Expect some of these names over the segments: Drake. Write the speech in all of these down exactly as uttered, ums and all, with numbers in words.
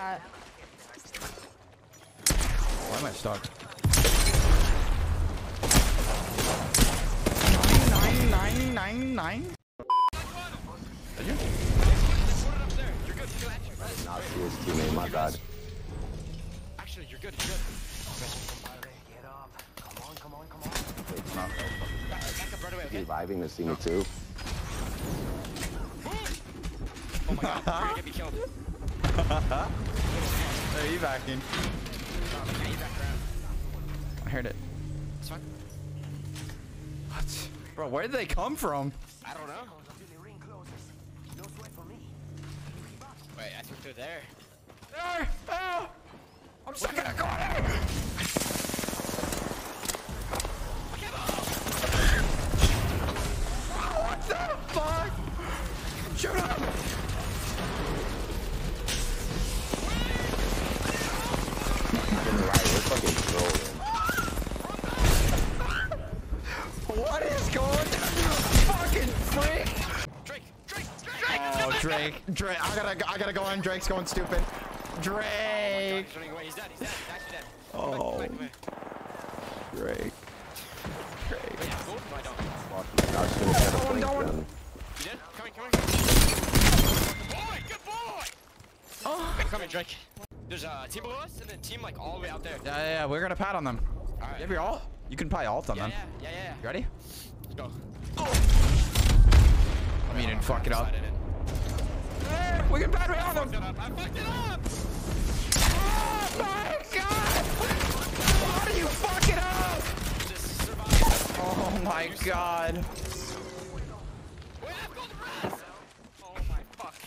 shot. Why am I stuck? Nine, nine, nine, nine. Did you? Not see his teammate, my god. Actually, you're good, you're good. Get up. Come on, come on, come on. Wait, come on. Back up right away, okay? He's reviving this teammate too. Oh my god, you're gonna get me killed. Hey, you backing. Yeah, you back around. I heard it. It's fine. What? Bro, where did they come from? I don't know. Wait, I think they're there. There! Oh! I'm stuck in a corner! What the fuck? Shoot him! What is going on, you fucking freak? Drake! Drake! Drake! Oh, Drake! Drake! I gotta, I gotta go on. Drake's going stupid. Drake! Oh, he's running away. He's dead. He's dead. He's actually dead. Oh, back, back, back. Drake. Drake. Wait, yeah, cool. No, I don't. Oh, I'm going. Down. You dead? Come in, come in. Good boy, good boy! Oh. Come in, Drake. There's a team below us and then team like all the way out there. Yeah, yeah, yeah. We're gonna pat on them. All right. You have your ult? You can probably ult on yeah, them. Yeah, yeah, yeah. You ready? Let's go. Oh. I mean, you didn't fuck it up. Hey, we can pat right on them. I fucked it up. Oh my god! Why do you fuck it up? Just survive. Oh my god. Oh my fuck.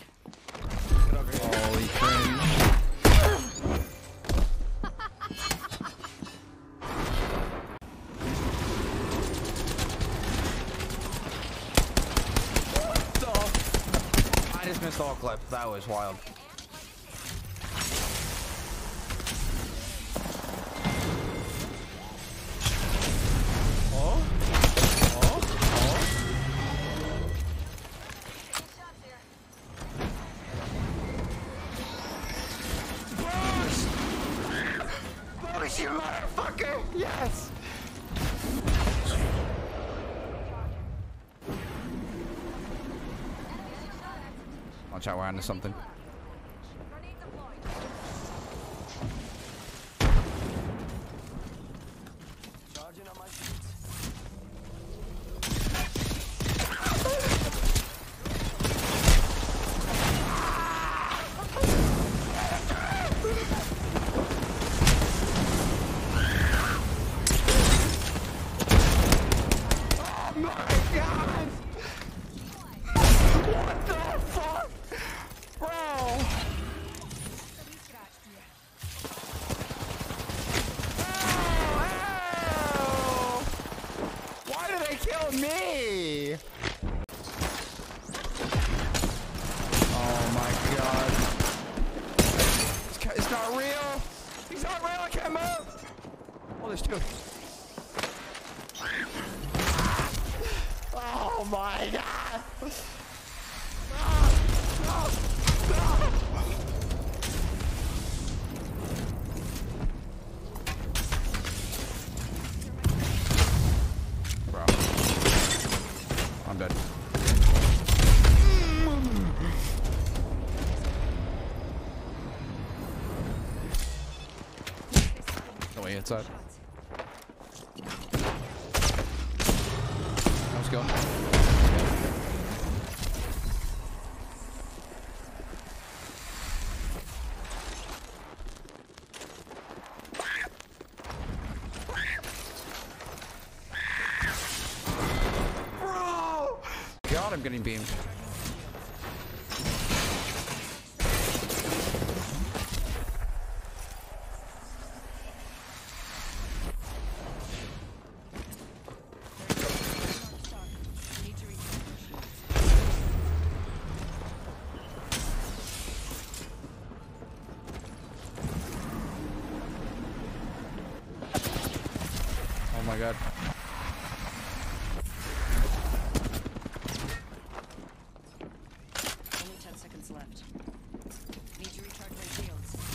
Holy what the? I just missed all clips. That was wild. You motherfucker! Yes! Watch out, we're onto something. Kill me! Oh my god. It's not real! He's not real, I can't move! Oh, there's two. Oh my god! No! No! No! I'm dead. No way inside. Let's go. I'm getting beamed. Oh my god. Left. Need to recharge my shields.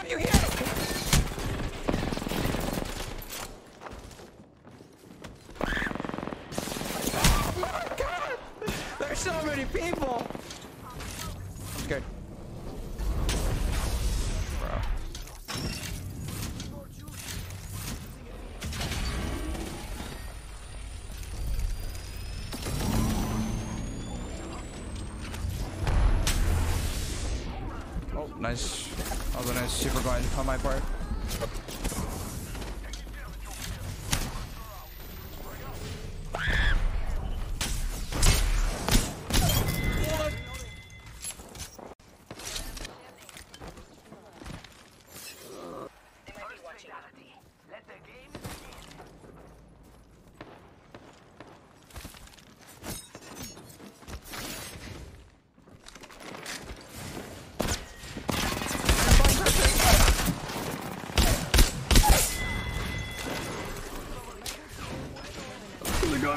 What do you hear? Oh my God! There's so many people! I'm scared. Bro. Oh, nice. Although nice super glide on my part.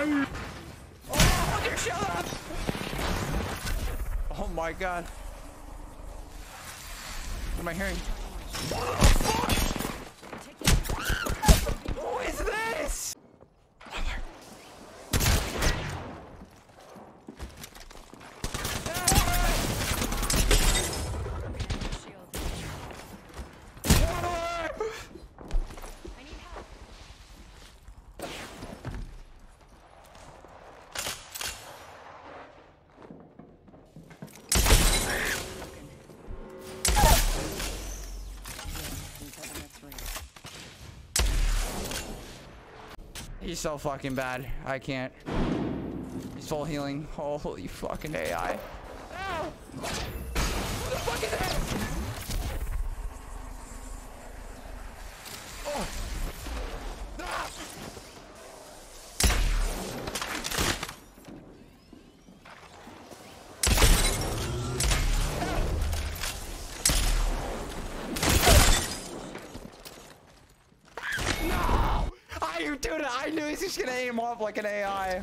Oh, they're shot up! Oh my God. What am I hearing? What the fuck? Who is this? He's so fucking bad. I can't. He's full healing. Holy fucking A I. Ow! What the fuck is that? Oh. Ah. Dude, I knew he was just gonna aim off like an A I.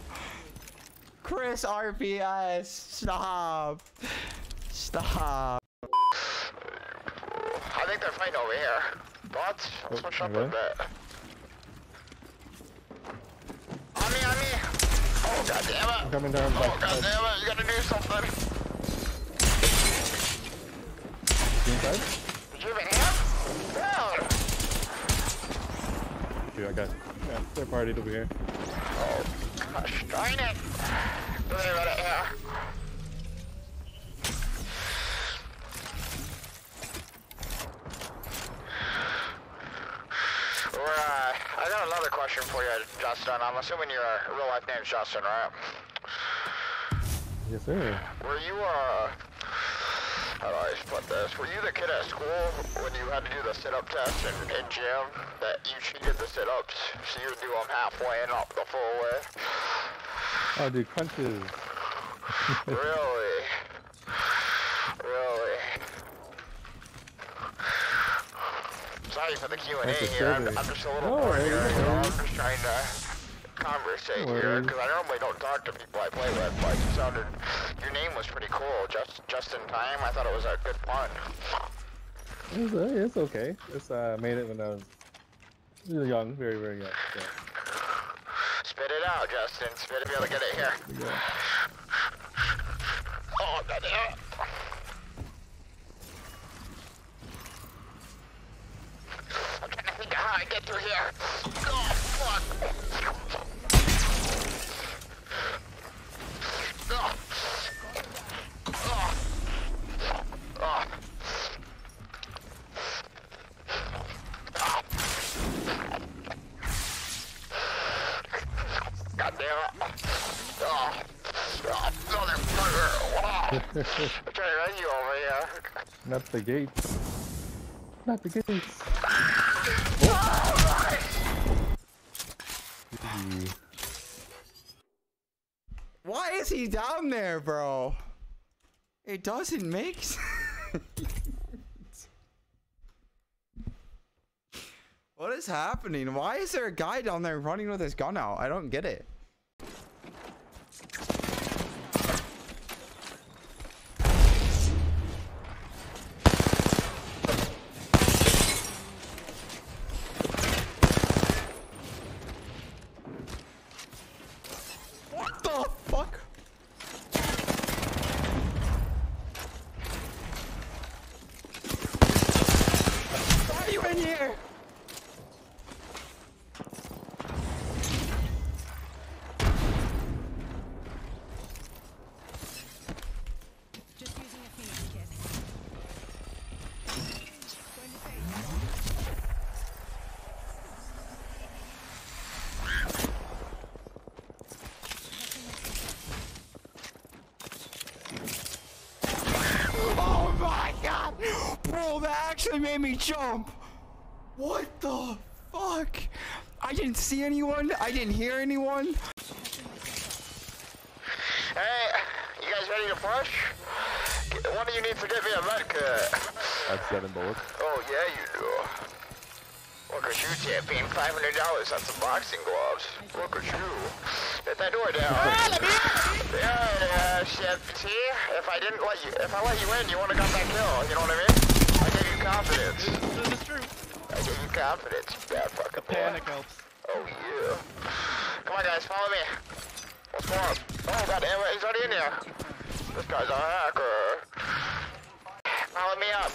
Chris R P S, stop. Stop. I think they're fighting over here. Bots, let's push up a bit. On me, on me. Oh, god damn it. I'm coming down. Oh, god damn it. You gotta do something. You inside? Did you have a hand? Down. Dude, I got it. Yeah, they're partied over here. Oh, gosh darn it! Don't worry about it here. We're, uh, I got another question for you, Justin. I'm assuming your uh, real life name's Justin, right? Yes, sir. Were you, uh, how do I split this? Were you the kid at school when you had to do the sit-up test in, in gym that you cheated the sit-ups so you would do them halfway and not the full way? Oh, dude, crunches. Really? Really? Sorry for the Q and A here. I'm, I'm just a little bored oh, here. You know, I'm just trying to conversate no here because I normally don't talk to people I play with, but you sounded... Your name was pretty cool, just just in time. I thought it was a good pun. It's, uh, it's okay. It's uh, made it when I was really young, very very young. So. Spit it out, Justin. Spit it, be able to get it here. Yeah. Oh, god damn it. I'm trying to think of how I get through here. Oh fuck. Oh. I'm trying to run you over here. Not the gates. Not the gates. Oh. Why is he down there, bro? It doesn't make sense. What is happening? Why is there a guy down there running with his gun out? I don't get it. in here! Made me jump. What the fuck? I didn't see anyone. I didn't hear anyone. Hey, you guys ready to flush? One of you needs to give me a med kit. I have seven bullets. Oh yeah, you do. Look at you, champion. Five hundred dollars on some boxing gloves. Look at you. Let that door down. Yeah, yeah. See, if I didn't let you, if I let you in, you wouldn't have got that kill. You know what I mean? Confidence. This is true. I give you confidence, you bad fucking boy. Panic helps. Oh yeah. Come on guys, follow me. What's going on? Oh god damn it, he's already in there. This guy's a hacker. Follow me up.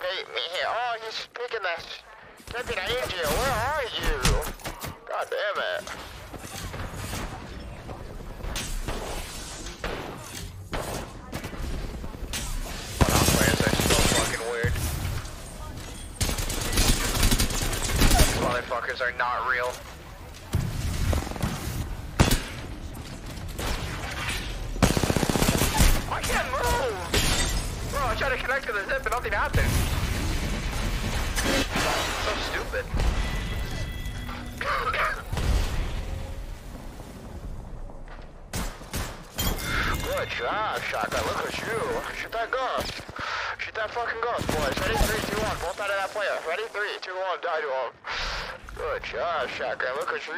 Bait me here. Oh, he's picking this. Tipping, I need you. Where are you? God damn it. Motherfuckers are not real. I can't move! Bro, I tried to connect to the zip and nothing happened. So stupid. Good job, Shotgun. Look at you. Shoot that ghost. Shoot that fucking ghost, boys. Ready? three, two, one. Both out of that player. Ready? three, two, one. Die to him. Good job, Shotgun. Look at you.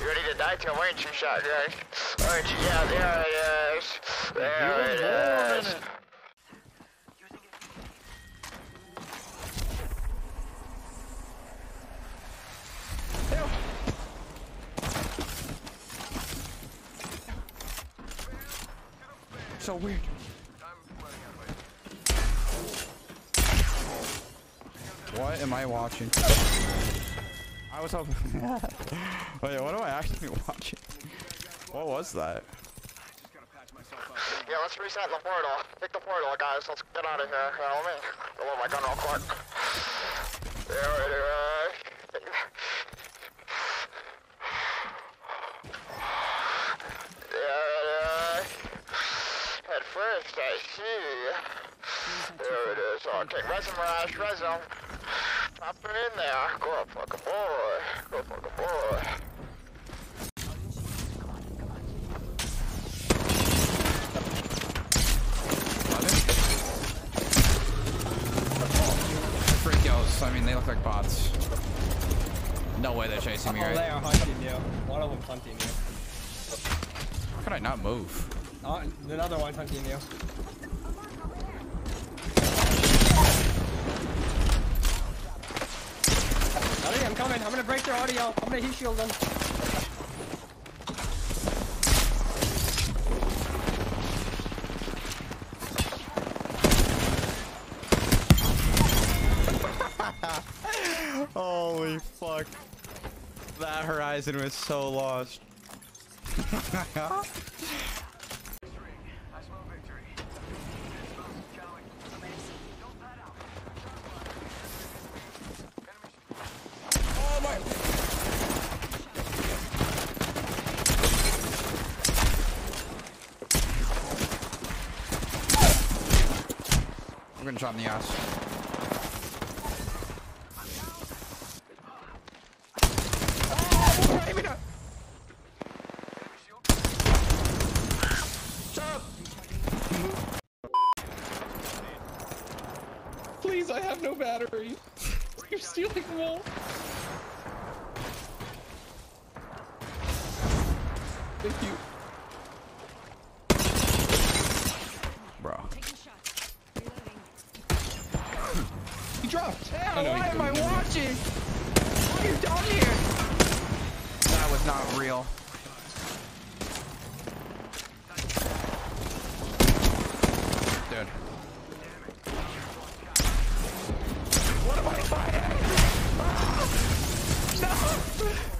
You ready to die to him, aren't you, Shotgun? Aren't you? Yeah, there it is. There it is. So weird. What am I watching? I was hoping. Wait, what am I actually watching? What was that? Yeah, let's reset the portal. Pick the portal, guys. Let's get out of here. Follow me. Oh my god, I'll fuck. There it is. There it is. At first, I see. There it is. Okay, resin mirage, resin. Pop her in there. Go up, fuck a boy. Go fuck a boy. Freakos, I mean, they look like bots. No way they're chasing me, right? Oh, they are hunting you. One of them's hunting you. How could I not move? Oh, another one's hunting you. I'm coming. I'm gonna break their audio. I'm gonna heat shield them. Holy fuck! That horizon was so lost. I'm getting shot in the ass. Oh, hit me down. Shut up. Please, I have no battery. You're stealing them all. Thank you. Yeah, no, why am I watching? What are you down here? That was not real. Dude. What No!